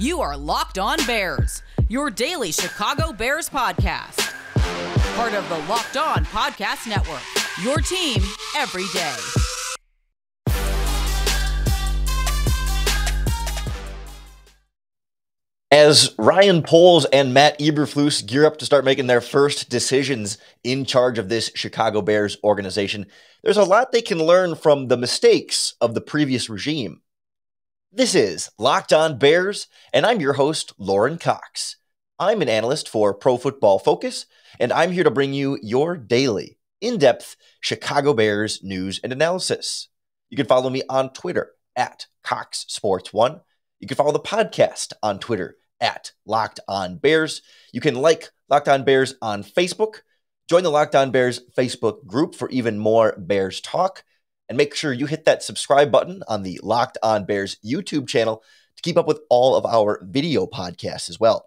You are Locked On Bears, your daily Chicago Bears podcast. Part of the Locked On Podcast Network, your team every day. As Ryan Poles and Matt Eberflus gear up to start making their first decisions in charge of this Chicago Bears organization, there's a lot they can learn from the mistakes of the previous regime. This is Locked On Bears, and I'm your host, Lauren Cox. I'm an analyst for Pro Football Focus, and I'm here to bring you your daily, in-depth Chicago Bears news and analysis. You can follow me on Twitter at CoxSports1. You can follow the podcast on Twitter at Locked On Bears. You can like Locked On Bears on Facebook. Join the Locked On Bears Facebook group for even more Bears talk. And make sure you hit that subscribe button on the Locked On Bears YouTube channel to keep up with all of our video podcasts as well.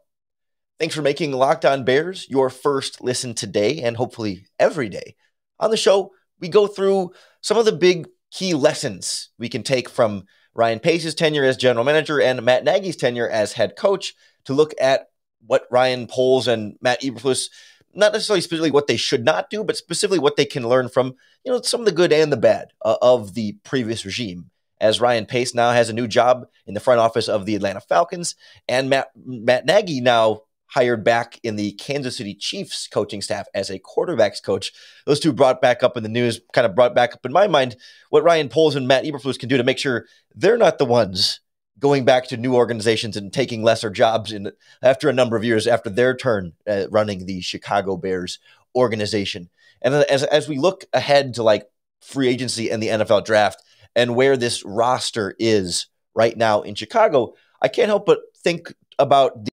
Thanks for making Locked On Bears your first listen today and hopefully every day. On the show, we go through some of the big key lessons we can take from Ryan Pace's tenure as general manager and Matt Nagy's tenure as head coach to look at what Ryan Poles and Matt Eberflus, not necessarily specifically what they should not do, but specifically what they can learn from, some of the good and the bad of the previous regime. As Ryan Pace now has a new job in the front office of the Atlanta Falcons, and Matt Nagy now hired back in the Kansas City Chiefs coaching staff as a quarterbacks coach. Those two brought back up in the news, kind of brought back up in my mind what Ryan Poles and Matt Eberflus can do to make sure they're not the ones going back to new organizations and taking lesser jobs after a number of years after their turn running the Chicago Bears organization. And as we look ahead to like free agency and the NFL draft and where this roster is right now in Chicago, I can't help but think about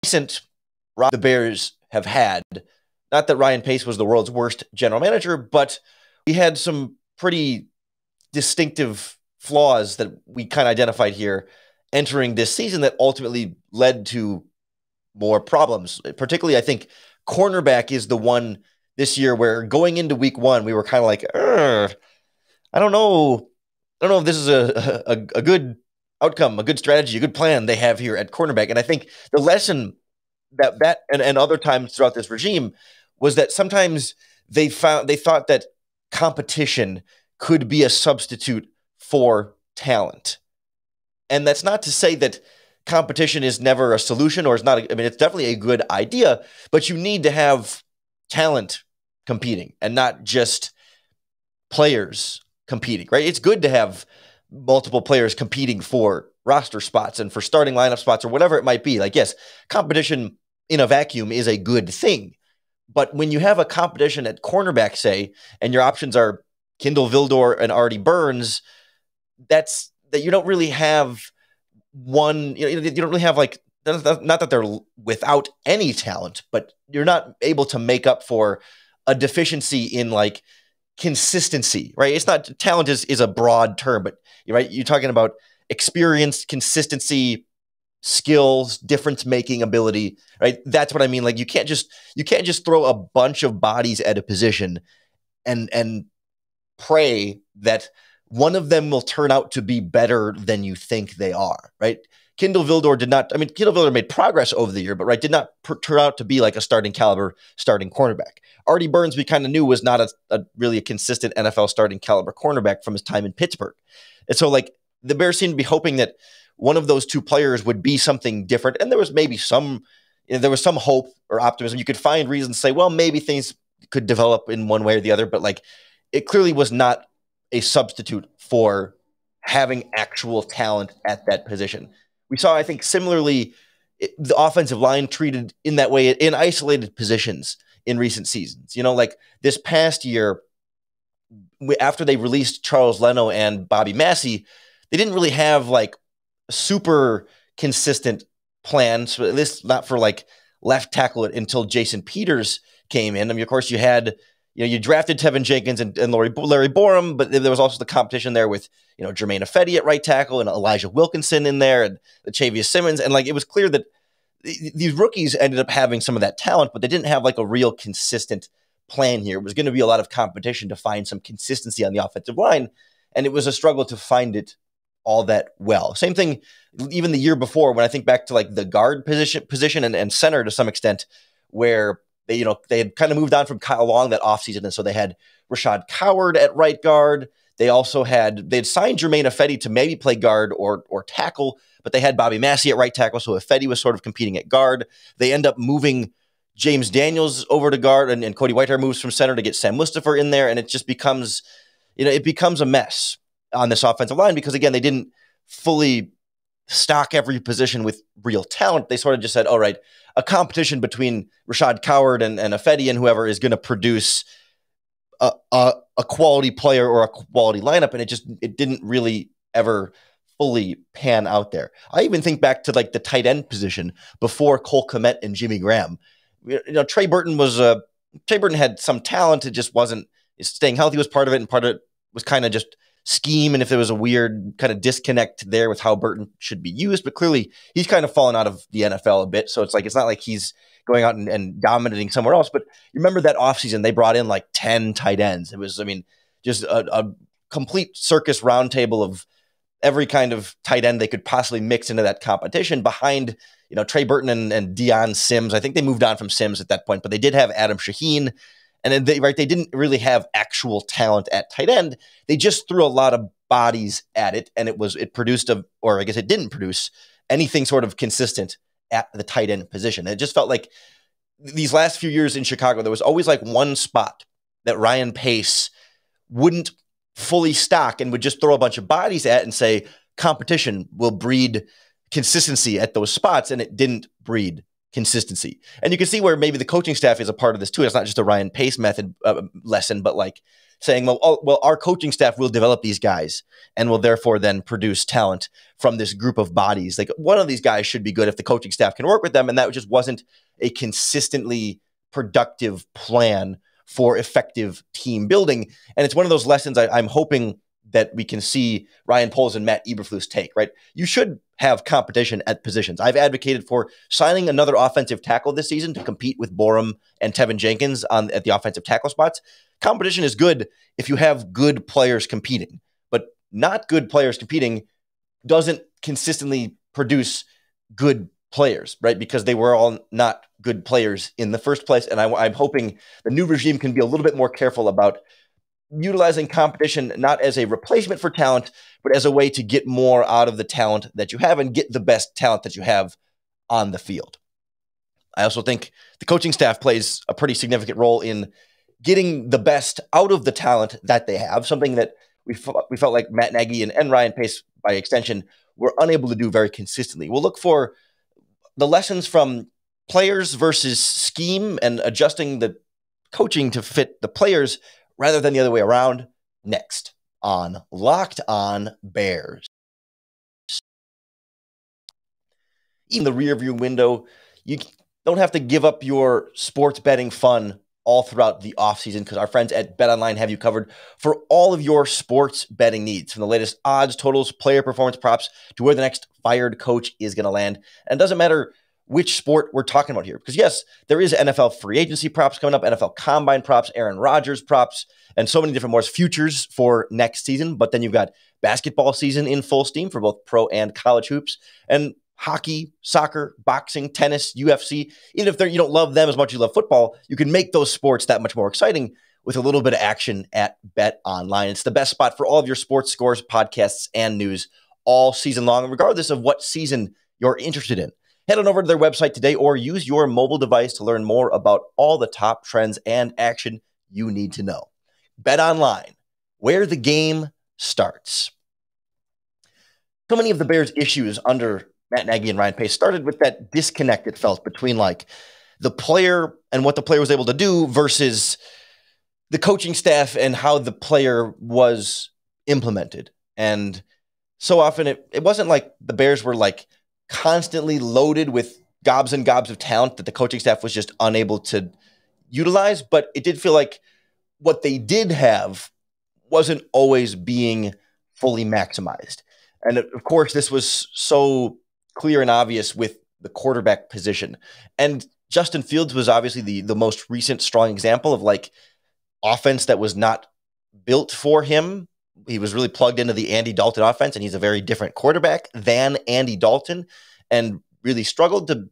the Bears have had. Not that Ryan Pace was the world's worst general manager, but he had some pretty distinctive flaws that we kind of identified here entering this season that ultimately led to more problems. Particularly, I think cornerback is the one this year where going into week one, we were kind of like, I don't know if this is a good outcome, a good strategy, a good plan they have here at cornerback. And I think the lesson that and other times throughout this regime was that sometimes they thought that competition could be a substitute for talent. And that's not to say that competition is never a solution or it's not, it's definitely a good idea, but you need to have talent competing and not just players competing, right? It's good to have multiple players competing for roster spots and for starting lineup spots or whatever it might be. Like, yes, competition in a vacuum is a good thing. But when you have a competition at cornerback, say, and your options are Kindle Vildor and Artie Burns, that you don't really have one, you don't really have like, not that they're without any talent, but you're not able to make up for a deficiency in like consistency, right? It's not, talent is a broad term, but right, you're talking about experience, consistency, skills, difference-making ability, right? That's what I mean. Like you can't just throw a bunch of bodies at a position and pray that one of them will turn out to be better than you think they are, right? Kindle Vildor made progress over the year, but right, did not turn out to be like a starting caliber starting cornerback. Artie Burns, we kind of knew was not a really consistent NFL starting caliber cornerback from his time in Pittsburgh. And so like the Bears seemed to be hoping that one of those two players would be something different. And there was maybe some hope or optimism. You could find reasons to say, well, maybe things could develop in one way or the other, but like it clearly was not a substitute for having actual talent at that position. We saw, I think, similarly, the offensive line treated in that way in isolated positions in recent seasons. Like this past year, after they released Charles Leno and Bobby Massey, they didn't really have like super consistent plans, at least not for like left tackle until Jason Peters came in. I mean, of course, you had, you drafted Tevin Jenkins and Larry Borum, but there was also the competition there with, Jermaine Ifedi at right tackle and Elijah Wilkinson in there and Latavius Simmons. And like, it was clear that these rookies ended up having some of that talent, but they didn't have like a real consistent plan here. It was going to be a lot of competition to find some consistency on the offensive line. And it was a struggle to find it all that well. Same thing even the year before when I think back to like the guard position and center to some extent, where they, you know, they had kind of moved on from Kyle Long that offseason. And so they had Rashad Coward at right guard. They also had, they'd signed Jermaine Ifedi to maybe play guard or tackle, but they had Bobby Massey at right tackle. So Ifedi was sort of competing at guard. They end up moving James Daniels over to guard, and Cody Whitehair moves from center to get Sam Mustipher in there. And it just becomes, you know, it becomes a mess on this offensive line because, again, they didn't fully stock every position with real talent. They sort of just said, all right, a competition between Rashad Coward and Ifedi and whoever is going to produce a quality player or a quality lineup. And it didn't really ever fully pan out there. I even think back to like the tight end position before Cole Kmet and Jimmy Graham. You know, Trey Burton had some talent. It just wasn't, staying healthy was part of it, and part of it was kind of just scheme. And if there was a weird kind of disconnect there with how Burton should be used, but clearly he's kind of fallen out of the NFL a bit. So it's like, it's not like he's going out and dominating somewhere else. But you remember that offseason, they brought in like 10 tight ends. It was, I mean, just a complete circus roundtable of every kind of tight end they could possibly mix into that competition behind, you know, Trey Burton and Deon Sims. I think they moved on from Sims at that point, but they did have Adam Shaheen. And then they didn't really have actual talent at tight end. They just threw a lot of bodies at it, and it didn't produce anything sort of consistent at the tight end position. It just felt like these last few years in Chicago, there was always like one spot that Ryan Pace wouldn't fully stock and would just throw a bunch of bodies at and say competition will breed consistency at those spots, and it didn't breed consistency. And you can see where maybe the coaching staff is a part of this too. It's not just a Ryan Pace method lesson, but like saying, well, our coaching staff will develop these guys and will therefore then produce talent from this group of bodies. Like one of these guys should be good if the coaching staff can work with them. And that just wasn't a consistently productive plan for effective team building. And it's one of those lessons I'm hoping that we can see Ryan Poles and Matt Eberflus take, right? You should have competition at positions. I've advocated for signing another offensive tackle this season to compete with Borum and Tevin Jenkins at the offensive tackle spots. Competition is good if you have good players competing, but not good players competing doesn't consistently produce good players, right? Because they were all not good players in the first place. And I'm hoping the new regime can be a little bit more careful about utilizing competition not as a replacement for talent, but as a way to get more out of the talent that you have and get the best talent that you have on the field. I also think the coaching staff plays a pretty significant role in getting the best out of the talent that they have, something that we felt like Matt Nagy and Ryan Pace, by extension, were unable to do very consistently. We'll look for the lessons from players versus scheme and adjusting the coaching to fit the players rather than the other way around, next on Locked On Bears. In the rearview window, you don't have to give up your sports betting fun all throughout the offseason because our friends at BetOnline have you covered for all of your sports betting needs, from the latest odds, totals, player performance props, to where the next fired coach is going to land. And it doesn't matter which sport we're talking about here. Because yes, there is NFL free agency props coming up, NFL combine props, Aaron Rodgers props, and so many different more futures for next season. But then you've got basketball season in full steam for both pro and college hoops, and hockey, soccer, boxing, tennis, UFC. Even if you don't love them as much as you love football, you can make those sports that much more exciting with a little bit of action at BetOnline. It's the best spot for all of your sports scores, podcasts, and news all season long, regardless of what season you're interested in. Head on over to their website today or use your mobile device to learn more about all the top trends and action you need to know. BetOnline, where the game starts. So many of the Bears' issues under Matt Nagy and Ryan Pace started with that disconnect it felt between like the player and what the player was able to do versus the coaching staff and how the player was implemented. And so often it wasn't like the Bears were like constantly loaded with gobs and gobs of talent that the coaching staff was just unable to utilize, but it did feel like what they did have wasn't always being fully maximized. And of course, this was so clear and obvious with the quarterback position. And Justin Fields was obviously the most recent strong example of like offense that was not built for him he was really plugged into the Andy Dalton offense, and he's a very different quarterback than Andy Dalton, and really struggled to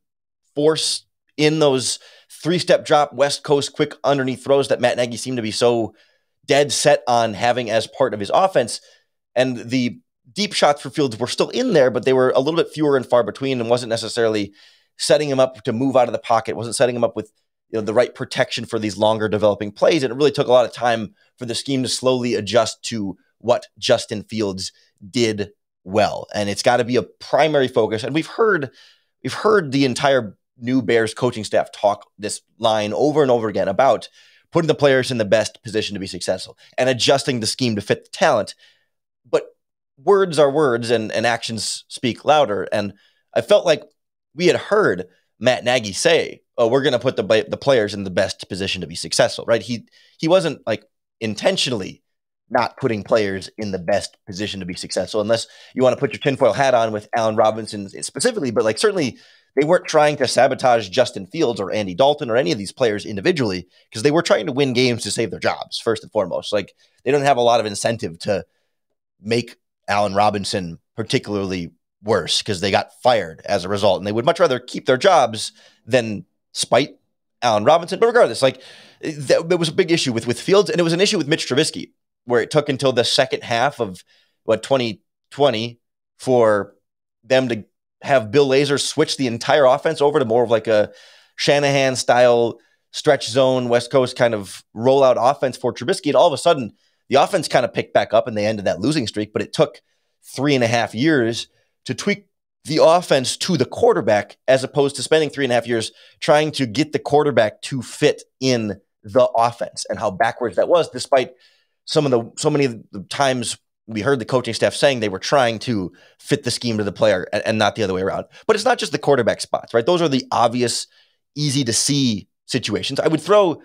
force in those three-step drop, West Coast quick underneath throws that Matt Nagy seemed to be so dead set on having as part of his offense. And the deep shots for Fields were still in there, but they were a little bit fewer and far between, and wasn't necessarily setting him up to move out of the pocket, wasn't setting him up with the right protection for these longer developing plays. And it really took a lot of time for the scheme to slowly adjust to what Justin Fields did well. And it's got to be a primary focus. And we've heard the entire new Bears coaching staff talk this line over and over again about putting the players in the best position to be successful and adjusting the scheme to fit the talent. But words are words, and actions speak louder. And I felt like we had heard Matt Nagy say, oh, we're going to put the players in the best position to be successful, right? He wasn't like intentionally not putting players in the best position to be successful, unless you want to put your tinfoil hat on with Allen Robinson specifically, but like certainly they weren't trying to sabotage Justin Fields or Andy Dalton or any of these players individually, because they were trying to win games to save their jobs first and foremost. Like, they don't have a lot of incentive to make Allen Robinson particularly worse, because they got fired as a result, and they would much rather keep their jobs than spite Allen Robinson. But regardless, like, that was a big issue with Fields, and it was an issue with Mitch Trubisky, where it took until the second half of 2020 for them to have Bill Lazor switch the entire offense over to more of like a Shanahan style stretch zone West Coast kind of rollout offense for Trubisky. And all of a sudden the offense kind of picked back up and they ended that losing streak, but it took 3.5 years to tweak the offense to the quarterback, as opposed to spending 3.5 years trying to get the quarterback to fit in the offense, and how backwards that was, despite so many of the times we heard the coaching staff saying they were trying to fit the scheme to the player and not the other way around. But it's not just the quarterback spots, right? Those are the obvious, easy to see situations. I would throw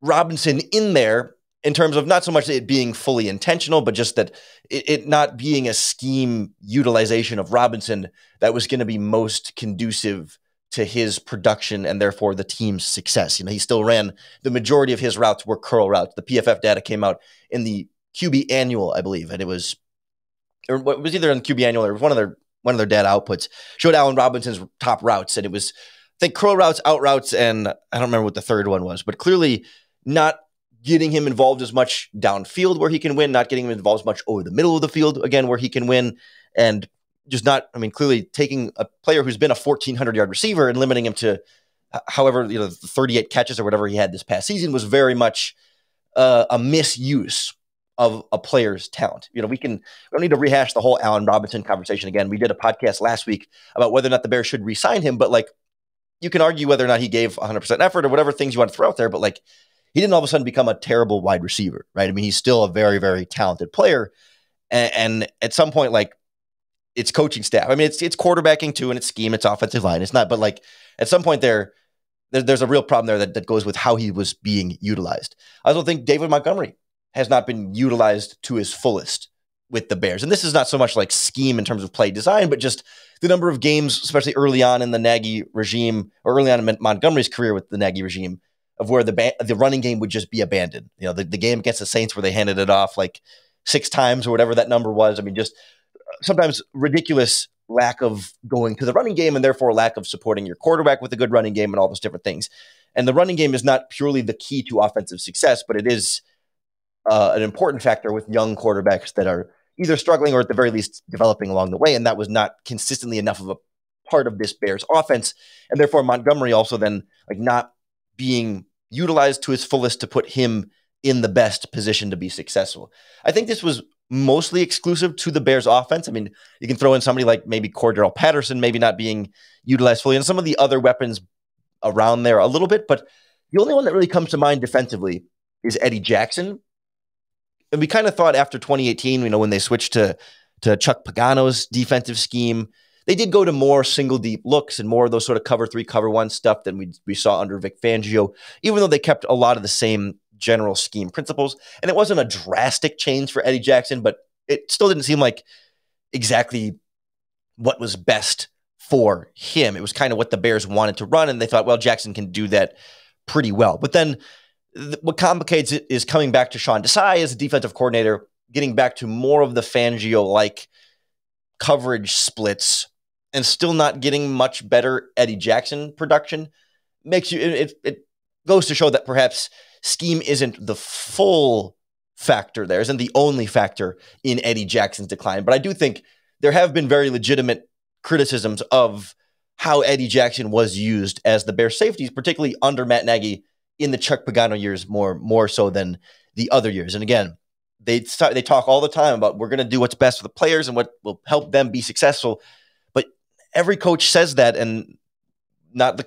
Robinson in there in terms of not so much it being fully intentional, but just that it not being a scheme utilization of Robinson that was going to be most conducive to his production and therefore the team's success. You know, he still ran, the majority of his routes were curl routes. The PFF data came out in the QB annual, I believe, and it was either in the QB annual or one of their data outputs showed Allen Robinson's top routes, and it was, I think, curl routes, out routes, and I don't remember what the third one was, but clearly not getting him involved as much downfield where he can win, not getting him involved as much over the middle of the field, again, where he can win, and just not, I mean, clearly taking a player who's been a 1,400-yard receiver and limiting him to however, the 38 catches or whatever he had this past season was very much a misuse of a player's talent. You know, we don't need to rehash the whole Allen Robinson conversation again. We did a podcast last week about whether or not the Bears should re-sign him, but like, you can argue whether or not he gave 100% effort or whatever things you want to throw out there, but like, he didn't all of a sudden become a terrible wide receiver, right? I mean, he's still a very, very talented player. And at some point, like, it's coaching staff. I mean, it's quarterbacking too, and it's scheme, it's offensive line. It's not, but like at some point there's a real problem there that goes with how he was being utilized. I also think David Montgomery has not been utilized to his fullest with the Bears. And this is not so much like scheme in terms of play design, but just the number of games, especially early on in the Nagy regime, or early on in Montgomery's career with the Nagy regime, of where the running game would just be abandoned. You know, the game against the Saints where they handed it off like 6 times or whatever that number was. I mean, just sometimes ridiculous lack of going to the running game, and therefore lack of supporting your quarterback with a good running game and all those different things. And the running game is not purely the key to offensive success, but it is an important factor with young quarterbacks that are either struggling or at the very least developing along the way. And that was not consistently enough of a part of this Bears offense. And therefore Montgomery also then like not being utilized to his fullest to put him in the best position to be successful. I think this was mostly exclusive to the Bears offense. I mean, you can throw in somebody like maybe Cordell Patterson, maybe not being utilized fully, and some of the other weapons around there a little bit, but the only one that really comes to mind defensively is Eddie Jackson. And we kind of thought after 2018, you know, when they switched to Chuck Pagano's defensive scheme, they did go to more single deep looks and more of those sort of cover 3, cover 1 stuff than we saw under Vic Fangio, even though they kept a lot of the same general scheme principles. And it wasn't a drastic change for Eddie Jackson, but it still didn't seem like exactly what was best for him. It was kind of what the Bears wanted to run, and they thought, well, Jackson can do that pretty well. But then what complicates it is coming back to Sean Desai as a defensive coordinator getting back to more of the Fangio-like coverage splits and still not getting much better Eddie Jackson production makes you, it goes to show that perhaps scheme isn't the full factor there, isn't the only factor in Eddie Jackson's decline. But I do think there have been very legitimate criticisms of how Eddie Jackson was used as the Bears' safeties, particularly under Matt Nagy in the Chuck Pagano years, more so than the other years. And again, they talk all the time about we're going to do what's best for the players and what will help them be successful. But every coach says that, and not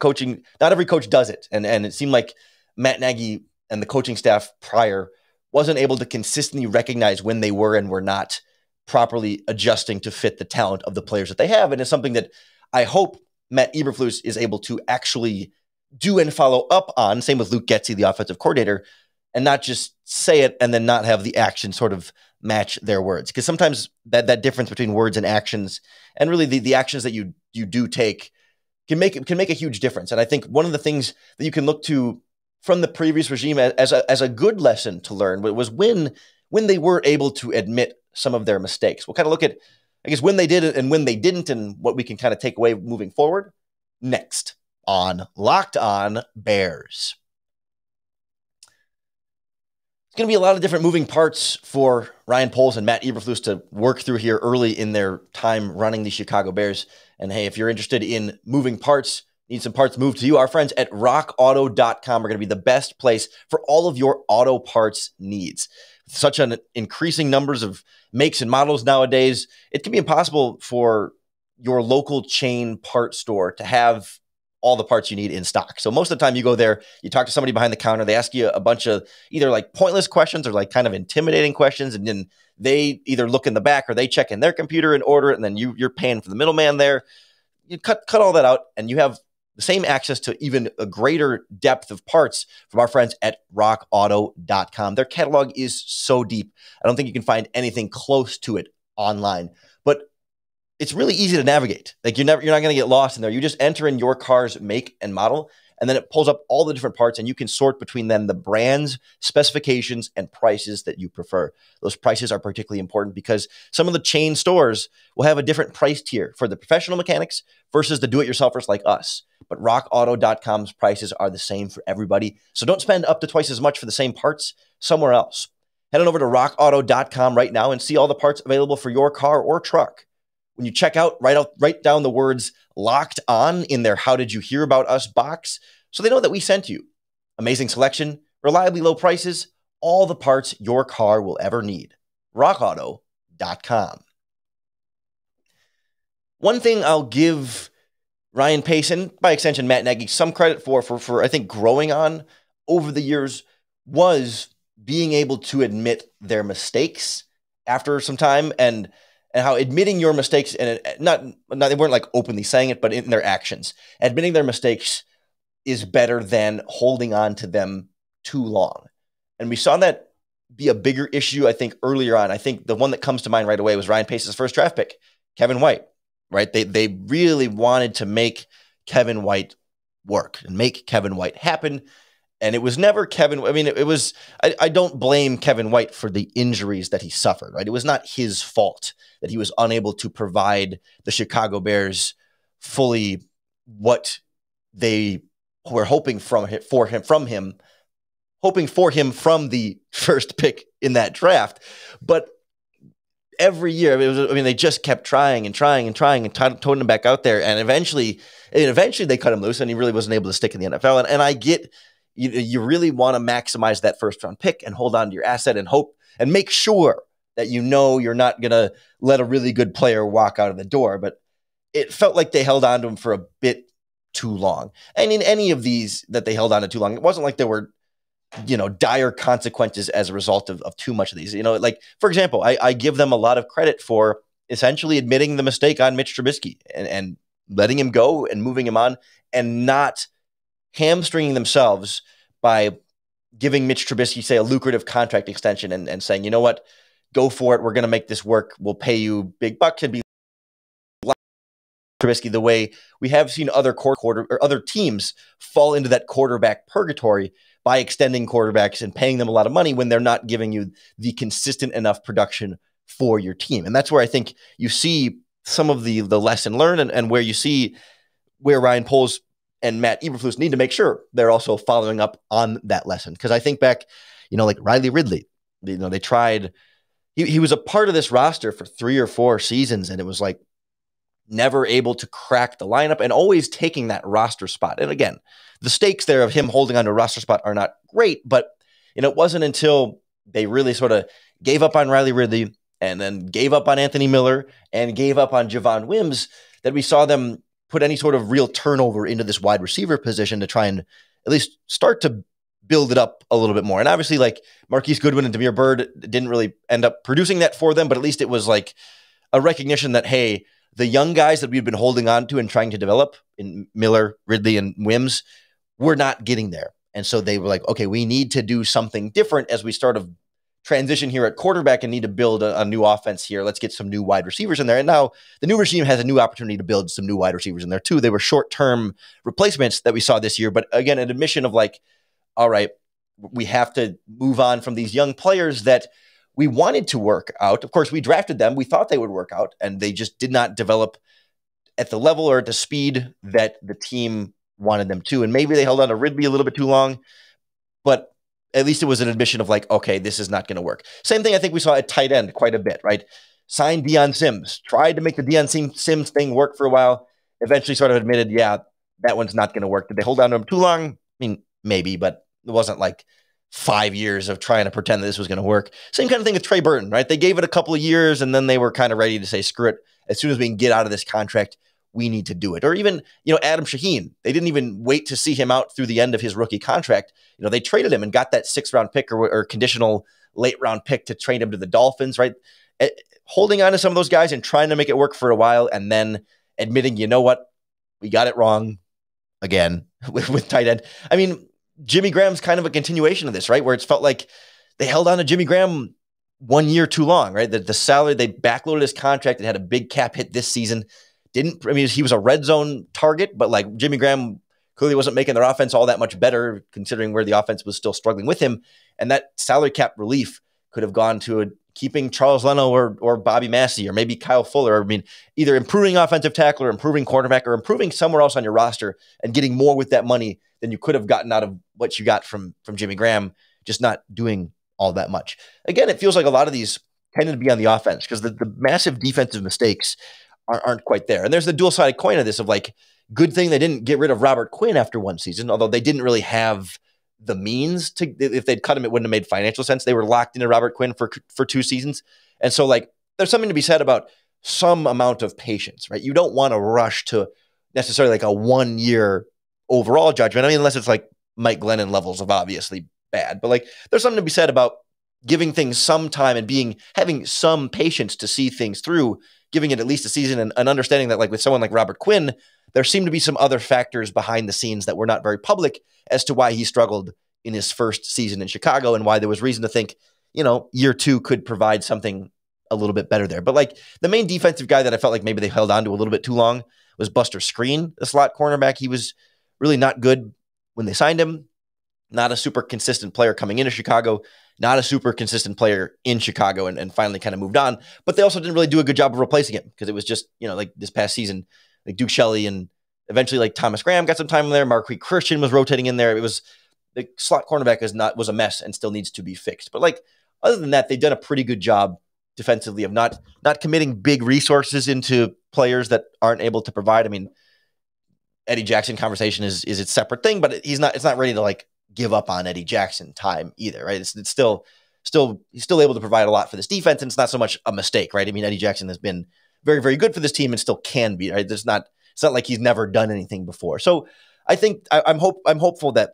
every coach does it. And it seemed like Matt Nagy and the coaching staff prior wasn't able to consistently recognize when they were and were not properly adjusting to fit the talent of the players that they have. And it's something that I hope Matt Eberflus is able to actually do and follow up on. Same with Luke Getsy, the offensive coordinator, and not just say it and then not have the action sort of match their words. Because sometimes that difference between words and actions, and really the actions that you do take, can make a huge difference. And I think one of the things that you can look to from the previous regime as a good lesson to learn was when they were able to admit some of their mistakes. We'll kind of look at, I guess, when they did it and when they didn't and what we can kind of take away moving forward next on Locked On Bears. It's going to be a lot of different moving parts for Ryan Poles and Matt Eberflus to work through here early in their time running the Chicago Bears. And hey, if you're interested in moving parts, need some parts moved to you, our friends at rockauto.com are going to be the best place for all of your auto parts needs. Such an increasing numbers of makes and models nowadays, it can be impossible for your local chain part store to have all the parts you need in stock. So most of the time you go there, you talk to somebody behind the counter, they ask you a bunch of either like pointless questions or like kind of intimidating questions. And then they either look in the back or they check in their computer and order it. And then you're paying for the middleman there. You cut all that out and you have the same access to even a greater depth of parts from our friends at rockauto.com. Their catalog is so deep. I don't think you can find anything close to it online, but it's really easy to navigate. Like you're not going to get lost in there. You just enter in your car's make and model, and then it pulls up all the different parts and you can sort between them the brands, specifications, and prices that you prefer. Those prices are particularly important because some of the chain stores will have a different price tier for the professional mechanics versus the do-it-yourselfers like us. But rockauto.com's prices are the same for everybody. So don't spend up to twice as much for the same parts somewhere else. Head on over to rockauto.com right now and see all the parts available for your car or truck. When you check out, write down the words Locked On in their How Did You Hear About Us box so they know that we sent you. Amazing selection, reliably low prices, all the parts your car will ever need. RockAuto.com. One thing I'll give Ryan Pace, and by extension Matt Nagy, some credit for I think growing on over the years was being able to admit their mistakes after some time, and how admitting your mistakes, and not they weren't like openly saying it, but in their actions, admitting their mistakes is better than holding on to them too long. And we saw that be a bigger issue, I think, earlier on. I think the one that comes to mind right away was Ryan Pace's first draft pick, Kevin White. Right? They really wanted to make Kevin White work and make Kevin White happen. And it was never Kevin. I mean, I don't blame Kevin White for the injuries that he suffered, right? It was not his fault that he was unable to provide the Chicago Bears fully what they were hoping for him from the first pick in that draft. But every year, they just kept trying and toting him back out there. And eventually they cut him loose and he really wasn't able to stick in the NFL. And I get, you really want to maximize that first round pick and hold on to your asset and hope and make sure that, you know, you're not going to let a really good player walk out of the door. But it felt like they held on to him for a bit too long. And in any of these that they held on to too long, it wasn't like there were, dire consequences as a result of too much of these. Like, for example, I give them a lot of credit for essentially admitting the mistake on Mitch Trubisky and letting him go and moving him on and not hamstringing themselves by giving Mitch Trubisky, say, a lucrative contract extension and saying, you know what, go for it. We're going to make this work. We'll pay you big bucks and be like Trubisky the way we have seen other teams fall into that quarterback purgatory by extending quarterbacks and paying them a lot of money when they're not giving you the consistent enough production for your team. And that's where I think you see some of the lesson learned, and where you see where Ryan Poles and Matt Eberflus need to make sure they're also following up on that lesson. Because I think back, like Riley Ridley, they tried, he was a part of this roster for 3 or 4 seasons, and it was like never able to crack the lineup and always taking that roster spot. And again, the stakes there of him holding on to a roster spot are not great, but it wasn't until they really sort of gave up on Riley Ridley and then gave up on Anthony Miller and gave up on Javon Wims that we saw them put any sort of real turnover into this wide receiver position to try and at least start to build it up a little bit more. And obviously, like, Marquise Goodwin and Damiere Byrd didn't really end up producing that for them, but at least it was like a recognition that, hey, the young guys that we've been holding on to and trying to develop in Miller, Ridley, and Wims were not getting there. And so they were like, okay, we need to do something different as we start a transition here at quarterback and need to build a new offense here. Let's get some new wide receivers in there. And now the new regime has a new opportunity to build some new wide receivers in there too. They were short-term replacements that we saw this year. But again, an admission of like, all right, we have to move on from these young players that we wanted to work out. Of course, we drafted them. We thought they would work out, and they just did not develop at the level or at the speed that the team wanted them to. And maybe they held on to Ridley a little bit too long, but at least it was an admission of like, okay, this is not going to work. Same thing I think we saw at tight end quite a bit, right? Signed Deon Sims, tried to make the Deon Sims thing work for a while, eventually sort of admitted, yeah, that one's not going to work. Did they hold on to him too long? I mean, maybe, but it wasn't like 5 years of trying to pretend that this was going to work. Same kind of thing with Trey Burton, right? They gave it a couple of years, and then they were kind of ready to say, screw it. As soon as we can get out of this contract, we need to do it. Or even, Adam Shaheen, they didn't even wait to see him out through the end of his rookie contract. They traded him and got that 6th round pick or conditional late round pick to trade him to the Dolphins, right? Holding on to some of those guys and trying to make it work for a while, and then admitting, you know what, we got it wrong again with tight end. I mean, Jimmy Graham's kind of a continuation of this, right? Where it's felt like they held on to Jimmy Graham 1 year too long, right? The salary, they backloaded his contract. It had a big cap hit this season. He was a red zone target, but like Jimmy Graham clearly wasn't making their offense all that much better considering where the offense was still struggling with him. And that salary cap relief could have gone to keeping Charles Leno or Bobby Massey or maybe Kyle Fuller. I mean, either improving offensive tackle or improving quarterback or improving somewhere else on your roster and getting more with that money than you could have gotten out of what you got from Jimmy Graham, just not doing all that much. Again, it feels like a lot of these tended to be on the offense because the massive defensive mistakes aren't quite there. And there's the dual-sided coin of this of like, good thing they didn't get rid of Robert Quinn after 1 season, although they didn't really have the means to. If they'd cut him, it wouldn't have made financial sense. They were locked into Robert Quinn for 2 seasons. And so like, there's something to be said about some amount of patience, right? You don't want to rush to necessarily like a 1 year overall judgment. I mean, unless it's like Mike Glennon levels of obviously bad, but like there's something to be said about giving things some time and having some patience to see things through, giving it at least a season and understanding that like with someone like Robert Quinn, there seemed to be some other factors behind the scenes that were not very public as to why he struggled in his first season in Chicago and why there was reason to think, year 2 could provide something a little bit better there. But like the main defensive guy that I felt like maybe they held on to a little bit too long was Buster Screen, the slot cornerback. He was really not good when they signed him. Not a super consistent player coming into Chicago, not a super consistent player in Chicago, and finally kind of moved on. But they also didn't really do a good job of replacing him because it was just, like this past season, like Duke Shelley and eventually like Thomas Graham got some time in there. Marquis Christian was rotating in there. It was the slot cornerback was a mess and still needs to be fixed. But like other than that, they've done a pretty good job defensively of not committing big resources into players that aren't able to provide. I mean, Eddie Jackson conversation is its separate thing, but it's not ready to like give up on Eddie Jackson time either, right? It's still he's still able to provide a lot for this defense, and it's not so much a mistake, right? I mean, Eddie Jackson has been very, very good for this team and still can be, right? It's not like he's never done anything before. So I think I'm hopeful that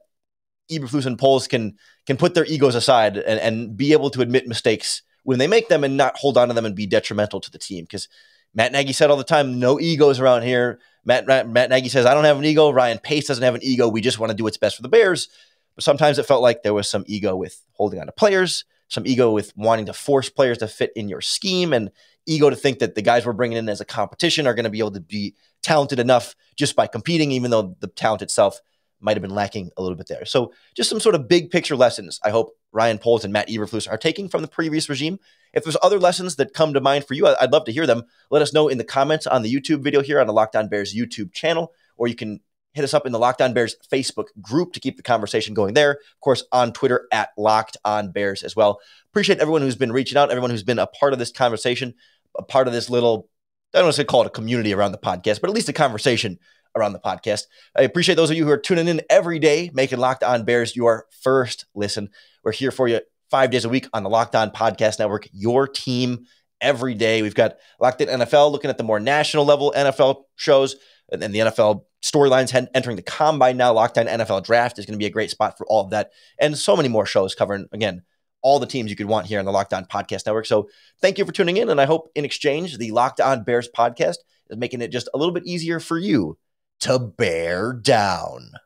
Eberflus and Poles can put their egos aside and be able to admit mistakes when they make them and not hold on to them and be detrimental to the team. Because Matt Nagy said all the time, no egos around here. Matt Nagy says, I don't have an ego. Ryan Pace doesn't have an ego. We just want to do what's best for the Bears. But sometimes it felt like there was some ego with holding on to players, some ego with wanting to force players to fit in your scheme, and ego to think that the guys we're bringing in as a competition are going to be able to be talented enough just by competing, even though the talent itself might have been lacking a little bit there. So just some sort of big picture lessons I hope Ryan Poles and Matt Eberflus are taking from the previous regime. If there's other lessons that come to mind for you, I'd love to hear them. Let us know in the comments on the YouTube video here on the Locked On Bears YouTube channel, or you can hit us up in the Locked On Bears Facebook group to keep the conversation going there. Of course, on Twitter at Locked On Bears as well. Appreciate everyone who's been reaching out, everyone who's been a part of this conversation, a part of this little, I don't want to call it a community around the podcast, but at least a conversation around the podcast. I appreciate those of you who are tuning in every day, making Locked On Bears your first listen. We're here for you 5 days a week on the Locked On Podcast Network, your team every day. We've got Locked In NFL, looking at the more national level NFL shows, and then the NFL storylines entering the combine now. Locked On NFL Draft is going to be a great spot for all of that, and so many more shows covering, again, all the teams you could want here on the Locked On Podcast Network. So thank you for tuning in, and I hope in exchange, the Locked On Bears podcast is making it just a little bit easier for you to bear down.